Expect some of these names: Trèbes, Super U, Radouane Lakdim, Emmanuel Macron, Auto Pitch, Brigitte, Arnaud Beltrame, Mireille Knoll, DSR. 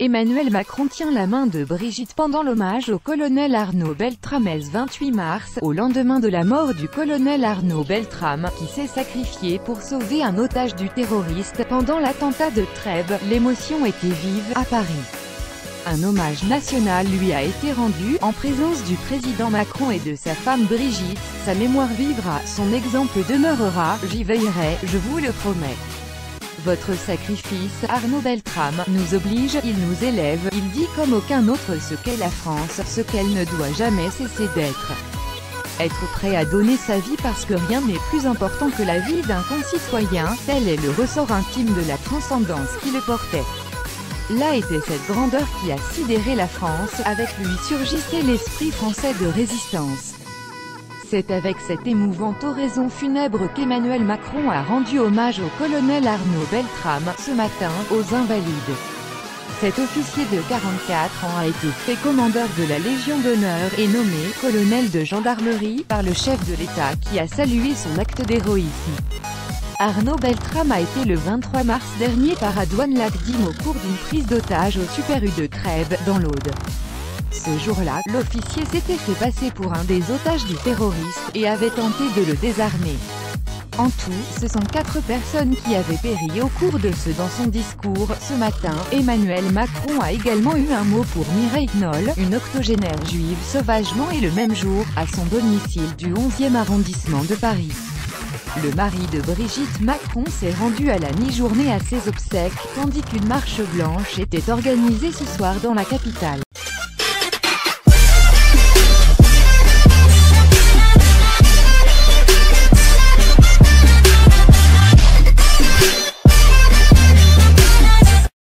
Emmanuel Macron tient la main de Brigitte pendant l'hommage au colonel Arnaud Beltrame le 28 mars, au lendemain de la mort du colonel Arnaud Beltrame, qui s'est sacrifié pour sauver un otage du terroriste pendant l'attentat de Trèbes. L'émotion était vive à Paris. Un hommage national lui a été rendu, en présence du président Macron et de sa femme Brigitte. Sa mémoire vivra, son exemple demeurera, j'y veillerai, je vous le promets. Votre sacrifice, Arnaud Beltrame, nous oblige, il nous élève, il dit comme aucun autre ce qu'est la France, ce qu'elle ne doit jamais cesser d'être. Être prêt à donner sa vie parce que rien n'est plus important que la vie d'un concitoyen, tel est le ressort intime de la transcendance qui le portait. Là était cette grandeur qui a sidéré la France, avec lui surgissait l'esprit français de résistance. C'est avec cette émouvante oraison funèbre qu'Emmanuel Macron a rendu hommage au colonel Arnaud Beltrame, ce matin, aux Invalides. Cet officier de 44 ans a été fait commandeur de la Légion d'honneur et nommé « colonel de gendarmerie » par le chef de l'État qui a salué son acte d'héroïsme. Arnaud Beltrame a été le 23 mars dernier par Radouane Lakdim au cours d'une prise d'otage au Super U de Trèbes, dans l'Aude. Ce jour-là, l'officier s'était fait passer pour un des otages du terroriste et avait tenté de le désarmer. En tout, ce sont 4 personnes qui avaient péri au cours de ce. Dans son discours, ce matin, Emmanuel Macron a également eu un mot pour Mireille Knoll, une octogénaire juive sauvagement et le même jour, à son domicile du 11e arrondissement de Paris. Le mari de Brigitte Macron s'est rendu à la mi-journée à ses obsèques, tandis qu'une marche blanche était organisée ce soir dans la capitale.